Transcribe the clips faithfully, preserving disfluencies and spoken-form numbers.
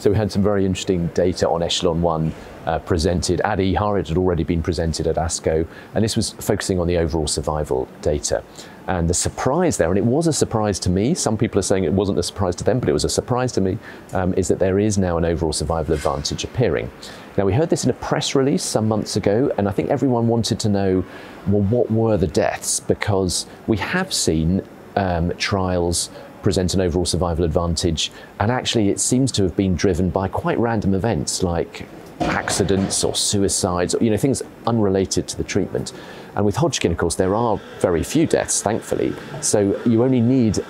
So we had some very interesting data on Echelon one uh, presented at E H A. It had already been presented at ASCO, and this was focusing on the overall survival data. And the surprise there, and it was a surprise to me, some people are saying it wasn't a surprise to them, but it was a surprise to me, um, is that there is now an overall survival advantage appearing. Now, we heard this in a press release some months ago, and I think everyone wanted to know, well, what were the deaths? Because we have seen um, trials present an overall survival advantage, and actually it seems to have been driven by quite random events like accidents or suicides, or, you know, things unrelated to the treatment. And with Hodgkin, of course, there are very few deaths, thankfully. So you only need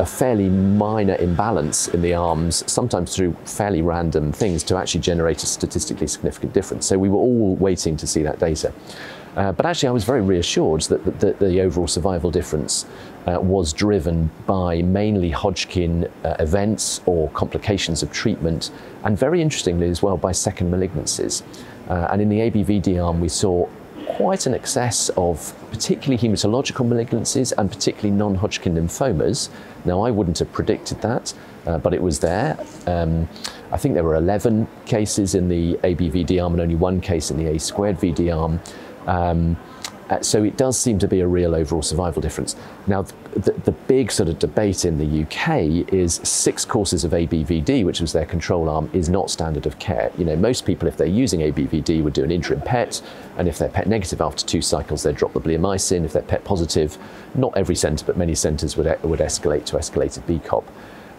a fairly minor imbalance in the arms, sometimes through fairly random things, to actually generate a statistically significant difference. So we were all waiting to see that data. Uh, but actually, I was very reassured that the, the, the overall survival difference uh, was driven by mainly Hodgkin uh, events or complications of treatment, and very interestingly as well by second malignancies. Uh, and in the A B V D arm, we saw quite an excess of particularly hematological malignancies and particularly non-Hodgkin lymphomas. Now, I wouldn't have predicted that, uh, but it was there. Um, I think there were eleven cases in the A B V D arm and only one case in the A squared V D arm. Um, so it does seem to be a real overall survival difference. Now, the, the big sort of debate in the U K is six courses of A B V D, which was their control arm, is not standard of care. You know, most people, if they're using A B V D, would do an interim P E T, and if they're P E T negative after two cycles, they'd drop the bleomycin. If they're P E T positive, not every centre, but many centres would, would escalate to escalated BEACOPP.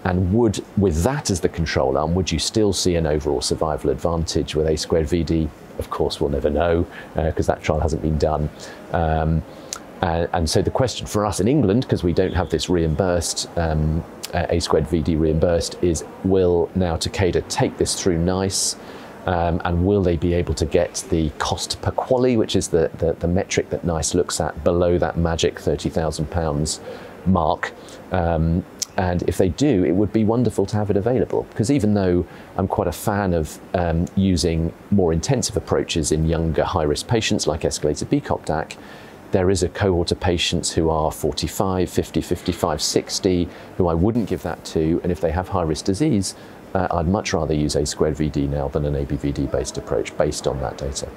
And would, with that as the control arm, would you still see an overall survival advantage with A squared V D? Of course, we'll never know, because uh, that trial hasn't been done. Um, and, and so the question for us in England, because we don't have this reimbursed, um, uh, A squared V D reimbursed, is will now Takeda take this through NICE? Um, and will they be able to get the cost per quali, which is the, the, the metric that NICE looks at, below that magic thirty thousand pounds mark? Um, And if they do, it would be wonderful to have it available, because even though I'm quite a fan of um, using more intensive approaches in younger high-risk patients like escalated BEACOPP, there is a cohort of patients who are forty-five, fifty, fifty-five, sixty, who I wouldn't give that to, and if they have high-risk disease, uh, I'd much rather use A squared V D now than an A B V D-based approach based on that data.